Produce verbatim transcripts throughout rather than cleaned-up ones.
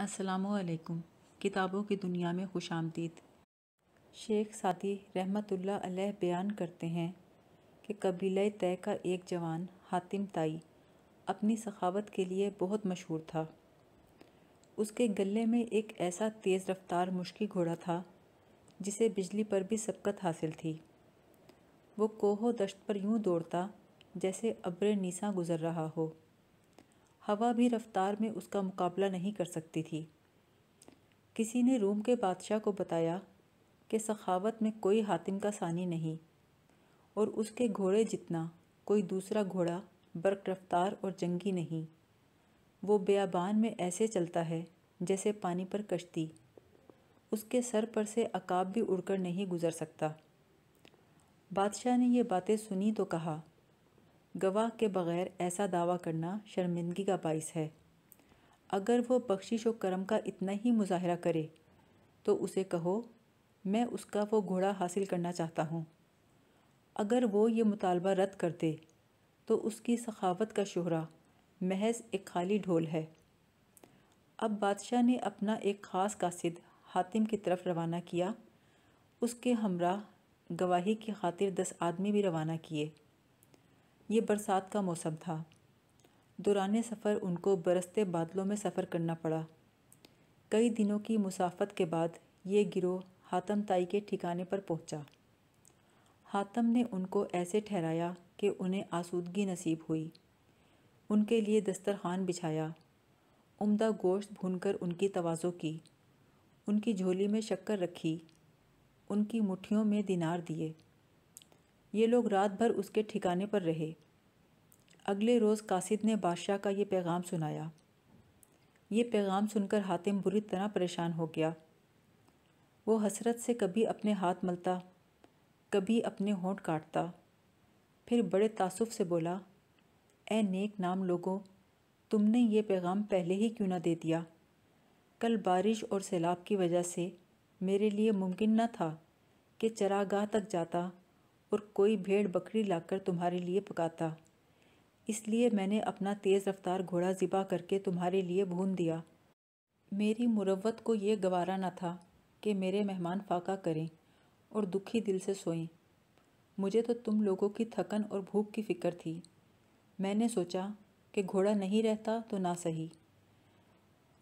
अस्सलामुअलैकुम। किताबों की दुनिया में खुशामदीद। शेख सादी रहमतुल्लाह अलैह बयान करते हैं कि कबीला तय का एक जवान हातिम ताई अपनी सखावत के लिए बहुत मशहूर था। उसके गले में एक ऐसा तेज़ रफ्तार मुश्की घोड़ा था जिसे बिजली पर भी सबकत हासिल थी। वो कोहो दश्त पर यूं दौड़ता जैसे अब्र नीसा गुज़र रहा हो। हवा भी रफ्तार में उसका मुकाबला नहीं कर सकती थी। किसी ने रूम के बादशाह को बताया कि सखावत में कोई हातिम का सानी नहीं और उसके घोड़े जितना कोई दूसरा घोड़ा बर्क रफ्तार और जंगी नहीं। वो बेयाबान में ऐसे चलता है जैसे पानी पर कश्ती। उसके सर पर से अकाब भी उड़कर नहीं गुज़र सकता। बादशाह ने ये बातें सुनी तो कहा, गवाह के बग़ैर ऐसा दावा करना शर्मिंदगी का बाइस है। अगर वो बख्शिश और करम का इतना ही मुजाहरा करे तो उसे कहो, मैं उसका वो घोड़ा हासिल करना चाहता हूँ। अगर वो ये मुतालबा रद्द कर दे तो उसकी सखावत का शोहरा महज एक खाली ढोल है। अब बादशाह ने अपना एक ख़ास कासिद हातिम की तरफ रवाना किया। उसके हमरा गवाही की खातिर दस आदमी भी रवाना किए। ये बरसात का मौसम था। दौरान सफ़र उनको बरसते बादलों में सफ़र करना पड़ा। कई दिनों की मुसाफत के बाद ये गिरोह हातिम ताई के ठिकाने पर पहुंचा। हातिम ने उनको ऐसे ठहराया कि उन्हें आसूदगी नसीब हुई। उनके लिए दस्तरखान बिछाया, उम्दा गोश्त भूनकर उनकी तवाज़ो की, उनकी झोली में शक्कर रखी, उनकी मुट्ठियों में दिनार दिए। ये लोग रात भर उसके ठिकाने पर रहे। अगले रोज़ कासिद ने बादशाह का ये पैगाम सुनाया। ये पैगाम सुनकर हातिम बुरी तरह परेशान हो गया। वो हसरत से कभी अपने हाथ मलता, कभी अपने होंठ काटता, फिर बड़े तासुफ़ से बोला, ए नेक नाम लोगों, तुमने ये पैगाम पहले ही क्यों ना दे दिया? कल बारिश और सैलाब की वजह से मेरे लिए मुमकिन न था कि चरागाह तक जाता और कोई भेड़ बकरी लाकर तुम्हारे लिए पकाता। इसलिए मैंने अपना तेज़ रफ्तार घोड़ा ज़िबा करके तुम्हारे लिए भून दिया। मेरी मुरव्वत को ये गवारा न था कि मेरे मेहमान फाका करें और दुखी दिल से सोएं। मुझे तो तुम लोगों की थकन और भूख की फ़िक्र थी। मैंने सोचा कि घोड़ा नहीं रहता तो ना सही।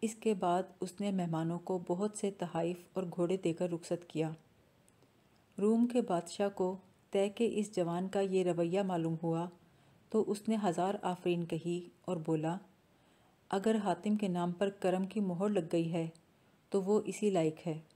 इसके बाद उसने मेहमानों को बहुत से तहाइफ और घोड़े देकर रुखसत किया। रूम के बादशाह को तय के इस जवान का ये रवैया मालूम हुआ तो उसने हज़ार आफरीन कही और बोला, अगर हातिम के नाम पर करम की मोहर लग गई है तो वो इसी लायक है।